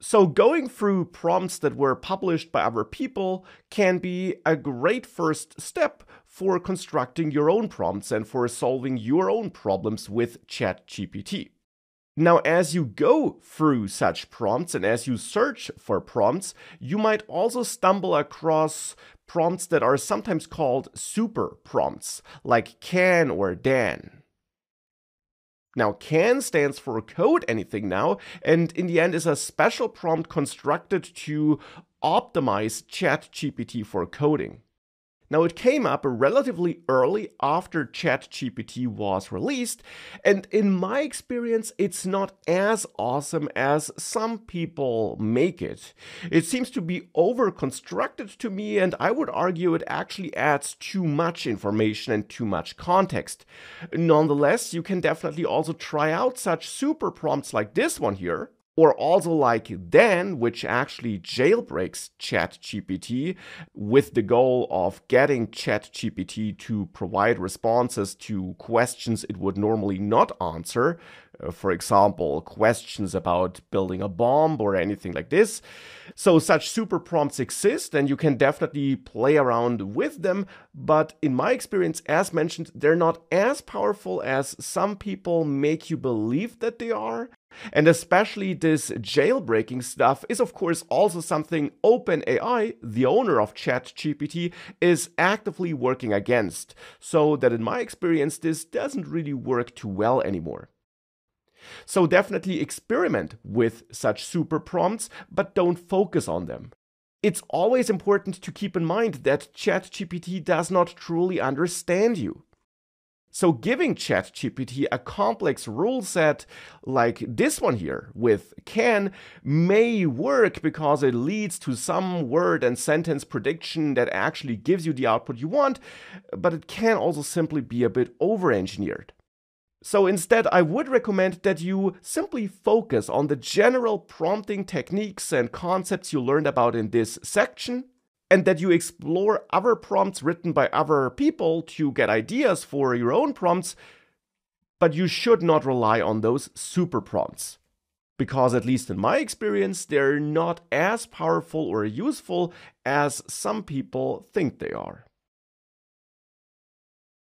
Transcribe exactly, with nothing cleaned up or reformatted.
So going through prompts that were published by other people can be a great first step for constructing your own prompts and for solving your own problems with ChatGPT. Now, as you go through such prompts and as you search for prompts, you might also stumble across prompts that are sometimes called super prompts, like CAN or DAN. Now, CAN stands for Code Anything Now, and in the end is a special prompt constructed to optimize ChatGPT for coding. Now, it came up relatively early after ChatGPT was released, and in my experience, it's not as awesome as some people make it. It seems to be over-constructed to me, and I would argue it actually adds too much information and too much context. Nonetheless, you can definitely also try out such super prompts like this one here, or also like DAN, which actually jailbreaks ChatGPT with the goal of getting ChatGPT to provide responses to questions it would normally not answer. Uh, for example, questions about building a bomb or anything like this. So such super prompts exist and you can definitely play around with them. But in my experience, as mentioned, they're not as powerful as some people make you believe that they are. And especially this jailbreaking stuff is of course also something OpenAI, the owner of ChatGPT, is actively working against, so that in my experience this doesn't really work too well anymore. So definitely experiment with such super prompts, but don't focus on them. It's always important to keep in mind that ChatGPT does not truly understand you. So giving ChatGPT a complex rule set like this one here with CAN may work because it leads to some word and sentence prediction that actually gives you the output you want, but it can also simply be a bit over-engineered. So instead, I would recommend that you simply focus on the general prompting techniques and concepts you learned about in this section, and that you explore other prompts written by other people to get ideas for your own prompts, but you should not rely on those super prompts. Because at least in my experience, they're not as powerful or useful as some people think they are.